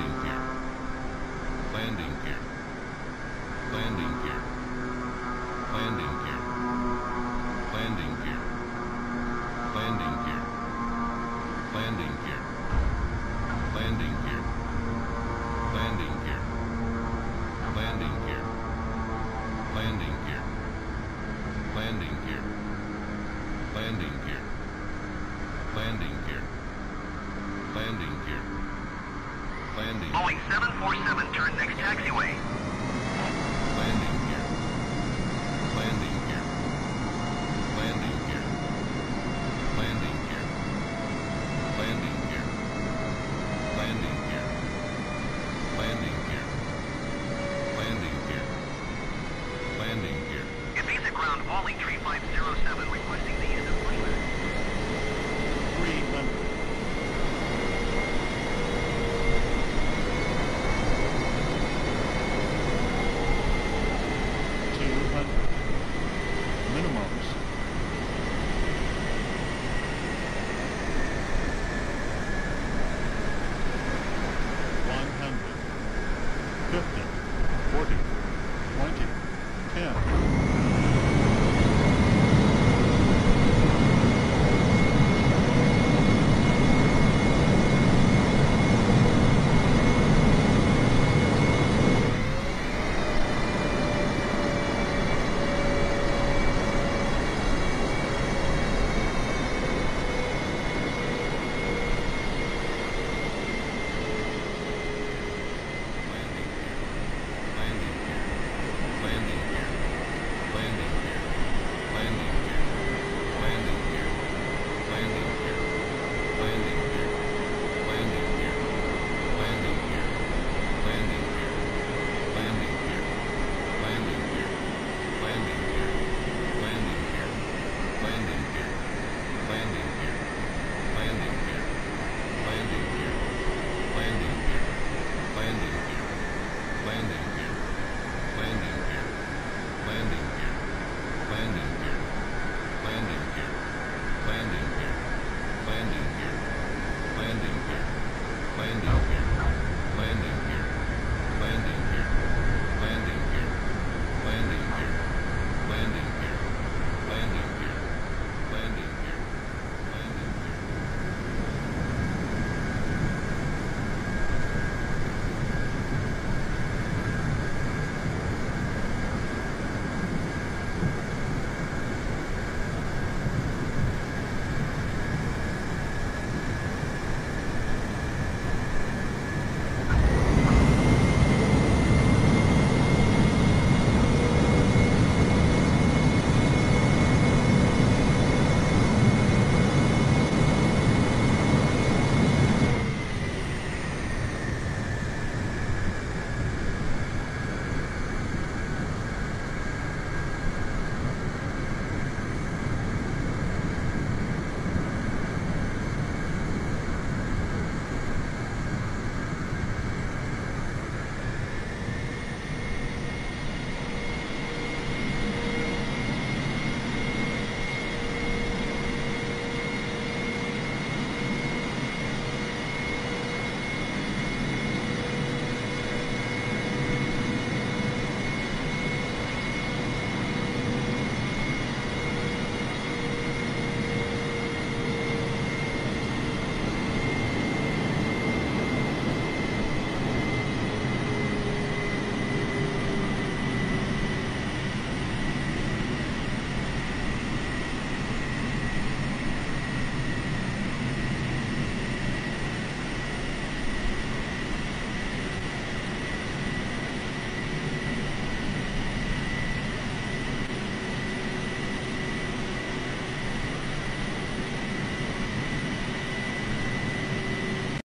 Landing gear. Landing gear. Landing gear. Landing gear. Landing gear. Landing gear. Landing gear. Landing gear. Landing gear. Landing gear. Landing gear. Landing gear. Landing gear. Landing gear. Landing gear. Landing. Boeing 747, turn next taxiway.